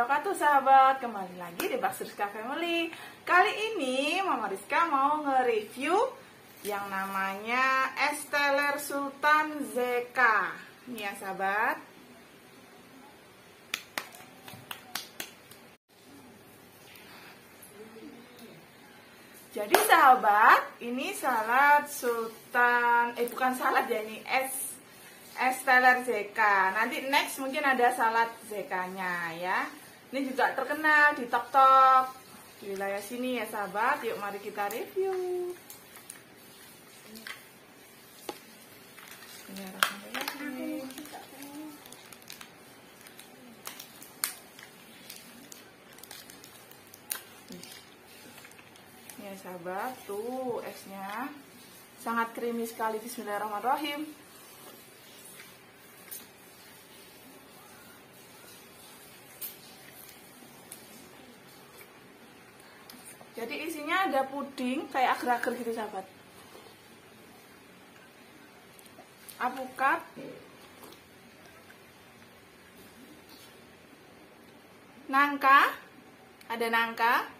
wabarakatuh sahabat, kembali lagi di Baksa Rizka Family. Kali ini Mama Rizka mau nge-review yang namanya Es Teler Sultan Zekha. Nih ya sahabat, jadi sahabat, ini salad sultan, bukan salad ya, ini es teler Zekha. Nanti next mungkin ada salad Zekha-nya ya. Ini juga terkenal di TikTok di wilayah sini ya sahabat. Yuk mari kita review. Ya sahabat, tuh esnya sangat creamy sekali. Bismillahirrahmanirrahim. Jadi isinya ada puding kayak agar-agar gitu sahabat, apukat, nangka, ada nangka,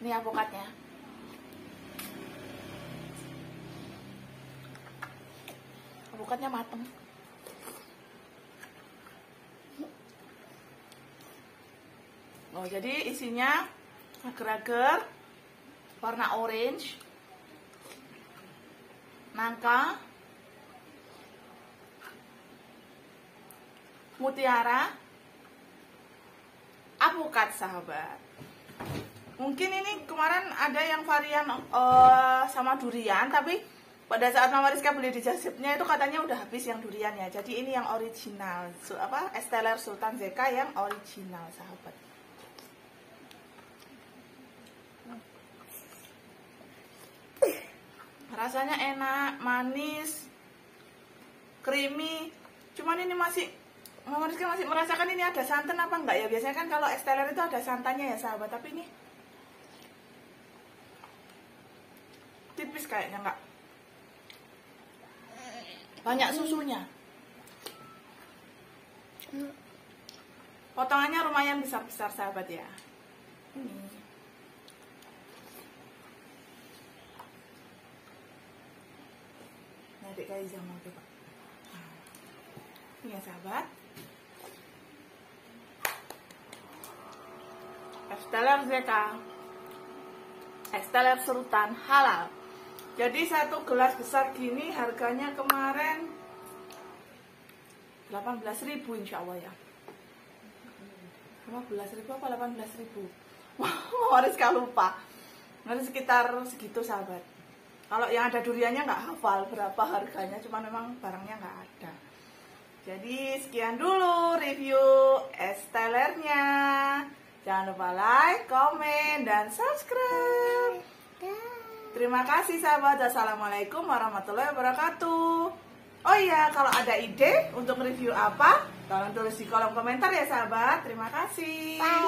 ini avokatnya. Avokatnya mateng. Oh, jadi isinya agar-agar warna orange, nangka, mutiara, avokat sahabat. Mungkin ini kemarin ada yang varian sama durian, tapi pada saat Mama Rizka beli di Jasipnya itu katanya udah habis yang durian ya. Jadi ini yang original, Es Teler Sultan Zekha yang original sahabat. Rasanya enak, manis, creamy. Cuman ini masih, Mama Rizka masih merasakan ini ada santan apa enggak ya. Biasanya kan kalau es teler itu ada santannya ya sahabat, tapi ini tipis kayaknya, enggak banyak susunya. Potongannya lumayan besar-besar sahabat ya. Nanti kali mau coba. Ini ya sahabat, Es Teler Zekha, Es Teler Sultan halal. Jadi satu gelas besar gini harganya kemarin 18.000 insya Allah ya. 15.000 apa 18.000? Wah, harus gak lupa. Harus sekitar segitu sahabat. Kalau yang ada duriannya nggak hafal berapa harganya, cuma memang barangnya nggak ada. Jadi sekian dulu review es telernya. Jangan lupa like, komen, dan subscribe. Terima kasih sahabat. Assalamualaikum warahmatullahi wabarakatuh. Oh iya, kalau ada ide untuk review apa, tolong tulis di kolom komentar ya sahabat. Terima kasih. Bye.